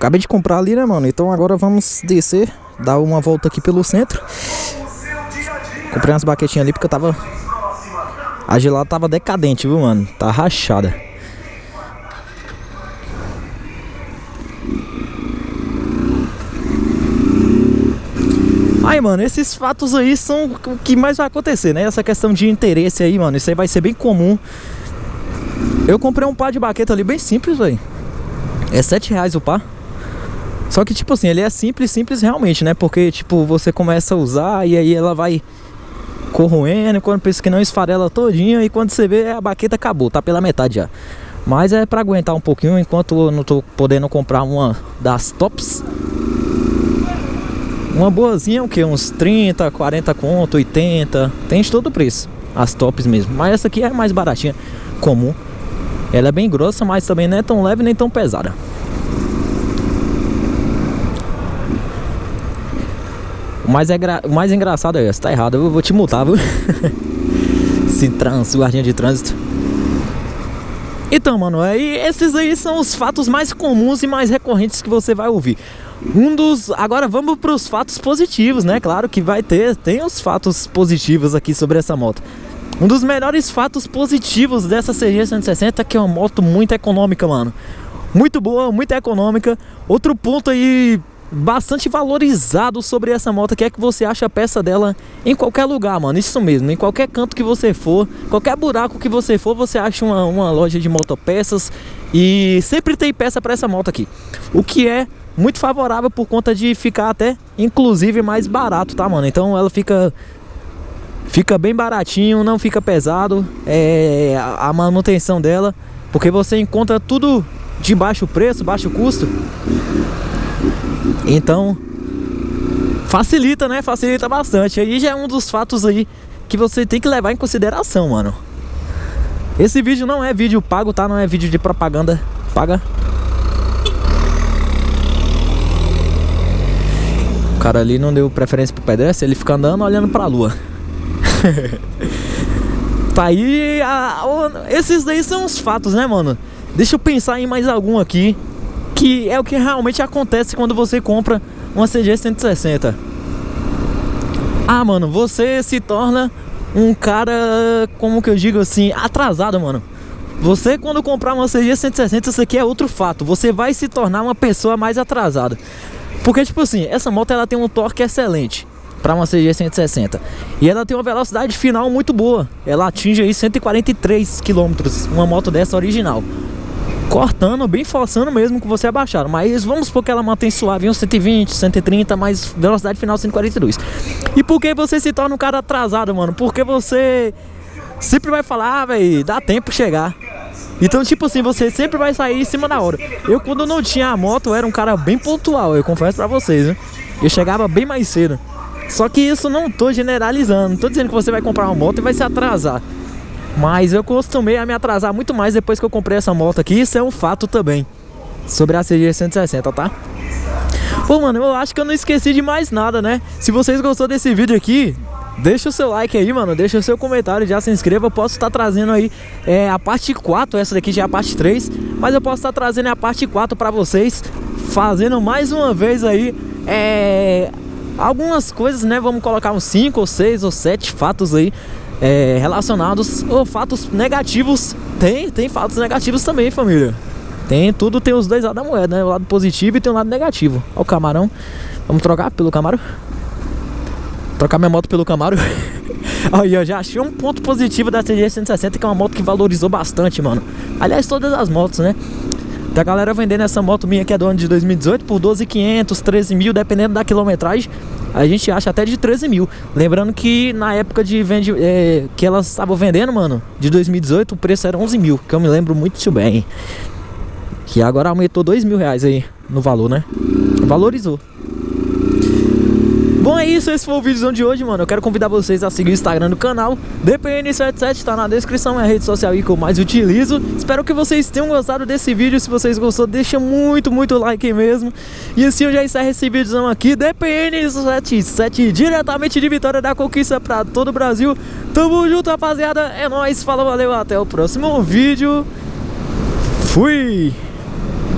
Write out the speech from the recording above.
Acabei de comprar ali, né, mano? Então agora vamos descer, dar uma volta aqui pelo centro. Comprei umas baquetinhas ali porque eu tava... A gelada tava decadente, viu, mano? Tá rachada. Aí, mano, esses fatos aí são o que mais vai acontecer, né? Essa questão de interesse aí, mano. Isso aí vai ser bem comum. Eu comprei um par de baqueta ali bem simples, velho. É R$7 o par. Só que, tipo assim, ele é simples, simples realmente, né? Porque, tipo, você começa a usar e aí ela vai corroendo. Quando pensa que não, esfarela todinha. E quando você vê, a baqueta acabou. Tá pela metade já. Mas é pra aguentar um pouquinho. Enquanto eu não tô podendo comprar uma das tops. Uma boazinha, o que? Uns 30, 40 conto, 80. Tem de todo o preço. As tops mesmo. Mas essa aqui é mais baratinha. Comum. Ela é bem grossa, mas também não é tão leve nem tão pesada. O mais engraçado é essa, tá errado, eu vou te multar, viu? Esse guardinha de trânsito. Então, mano, esses aí são os fatos mais comuns e mais recorrentes que você vai ouvir. Agora vamos para os fatos positivos, né? Claro que tem os fatos positivos aqui sobre essa moto. Um dos melhores fatos positivos dessa CG160 é que é uma moto muito econômica, mano. Muito boa, muito econômica. Outro ponto aí... bastante valorizado sobre essa moto, que é que você acha a peça dela em qualquer lugar, mano. Isso mesmo, em qualquer canto que você for, qualquer buraco que você for, você acha uma loja de motopeças e sempre tem peça para essa moto aqui, o que é muito favorável por conta de ficar até inclusive mais barato, tá, mano? Então ela fica bem baratinho, não fica pesado a manutenção dela, porque você encontra tudo de baixo preço, baixo custo. Então, facilita, né? Facilita bastante. Aí já é um dos fatos aí que você tem que levar em consideração, mano. Esse vídeo não é vídeo pago, tá? Não é vídeo de propaganda paga. O cara ali não deu preferência pro pedestre, ele fica andando olhando pra lua. Tá aí... Esses daí são os fatos, né, mano? Deixa eu pensar em mais algum aqui. Que é o que realmente acontece quando você compra uma CG160. Ah, mano, você se torna um cara, como que eu digo assim, atrasado, mano. Você, quando comprar uma CG160, isso aqui é outro fato. Você vai se tornar uma pessoa mais atrasada. Porque, tipo assim, essa moto ela tem um torque excelente para uma CG160. E ela tem uma velocidade final muito boa. Ela atinge aí 143 km, uma moto dessa original. Cortando, bem forçando mesmo que você abaixar. Mas vamos supor que ela mantém suave uns 120, 130, mas velocidade final 142. E por que você se torna um cara atrasado, mano? Porque você sempre vai falar, ah, velho, dá tempo chegar. Então, tipo assim, você sempre vai sair em cima da hora. Eu, quando não tinha a moto, era um cara bem pontual, eu confesso pra vocês, né? Eu chegava bem mais cedo. Só que isso não tô generalizando. Não tô dizendo que você vai comprar uma moto e vai se atrasar. Mas eu costumei a me atrasar muito mais depois que eu comprei essa moto aqui. Isso é um fato também sobre a CG160, tá? Pô, mano, eu acho que eu não esqueci de mais nada, né? Se vocês gostaram desse vídeo aqui, deixa o seu like aí, mano. Deixa o seu comentário, já se inscreva. Eu posso estar trazendo aí a parte 4. Essa daqui já é a parte 3. Mas eu posso estar trazendo a parte 4 pra vocês. Fazendo mais uma vez aí algumas coisas, né? Vamos colocar uns 5 ou 6 ou 7 fatos aí relacionados, ou fatos negativos. Tem fatos negativos também, família. Tem os dois lados da moeda, né? O lado positivo e tem o lado negativo. Ó o camarão, vamos trocar pelo Camaro. Trocar minha moto pelo Camaro. Aí eu já achei um ponto positivo da CG160, que é uma moto que valorizou bastante, mano. Aliás, todas as motos, né? Tem a galera vendendo essa moto minha que é do ano de 2018 por 12.500, 13 mil, dependendo da quilometragem. A gente acha até de 13 mil. Lembrando que na época que elas estavam vendendo, mano, de 2018, o preço era 11 mil, que eu me lembro muito bem. Que agora aumentou 2 mil reais aí no valor, né? Valorizou. Bom, é isso. Esse foi o vídeo de hoje, mano. Eu quero convidar vocês a seguir o Instagram do canal. DPN77 tá na descrição, é a rede social aí que eu mais utilizo. Espero que vocês tenham gostado desse vídeo. Se vocês gostaram, deixa muito, muito like aí mesmo. E assim eu já encerro esse vídeozão aqui. DPN77 diretamente de Vitória da Conquista pra todo o Brasil. Tamo junto, rapaziada. É nóis. Falou, valeu. Até o próximo vídeo. Fui!